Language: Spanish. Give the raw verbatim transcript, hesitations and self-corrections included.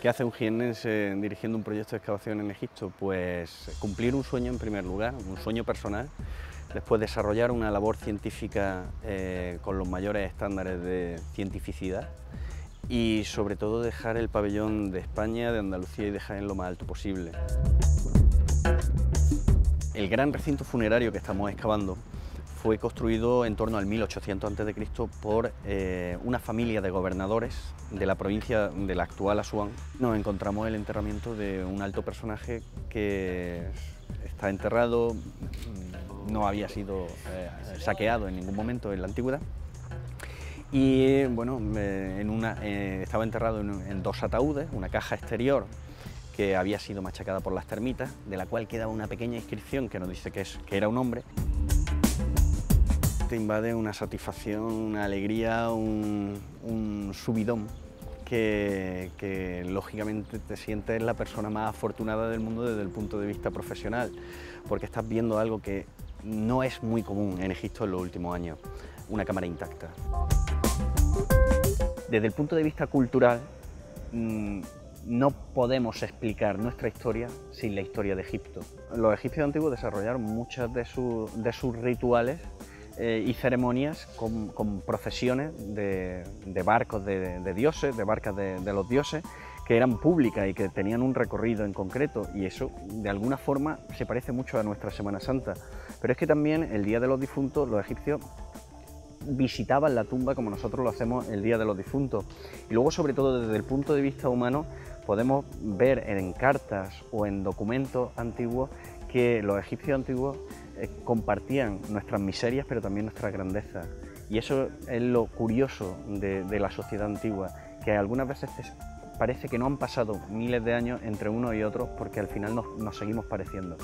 ¿Qué hace un jiennense dirigiendo un proyecto de excavación en Egipto? Pues cumplir un sueño en primer lugar, un sueño personal, después desarrollar una labor científica eh, con los mayores estándares de cientificidad y sobre todo dejar el pabellón de España, de Andalucía y de Jaén lo más alto posible. El gran recinto funerario que estamos excavando fue construido en torno al mil ochocientos antes de Cristo por eh, una familia de gobernadores de la provincia de la actual Asuán. Nos encontramos el enterramiento de un alto personaje que está enterrado, no había sido eh, saqueado en ningún momento en la antigüedad y bueno, en una, eh, estaba enterrado en, en dos ataúdes, una caja exterior que había sido machacada por las termitas, de la cual quedaba una pequeña inscripción que nos dice que, es, que era un hombre. Te invade una satisfacción, una alegría, un, un subidón que, que lógicamente te sientes la persona más afortunada del mundo desde el punto de vista profesional, porque estás viendo algo que no es muy común en Egipto en los últimos años, una cámara intacta. Desde el punto de vista cultural, mmm, no podemos explicar nuestra historia sin la historia de Egipto. Los egipcios antiguos desarrollaron muchos de, su, de sus rituales y ceremonias con, con procesiones de, de barcos de, de dioses, de barcas de, de los dioses, que eran públicas y que tenían un recorrido en concreto, y eso de alguna forma se parece mucho a nuestra Semana Santa. Pero es que también el Día de los Difuntos los egipcios visitaban la tumba como nosotros lo hacemos el Día de los Difuntos. Y luego, sobre todo desde el punto de vista humano, podemos ver en cartas o en documentos antiguos que los egipcios antiguos compartían nuestras miserias pero también nuestra grandeza, y eso es lo curioso de, de la sociedad antigua, que algunas veces parece que no han pasado miles de años entre uno y otro porque al final nos, nos seguimos pareciendo.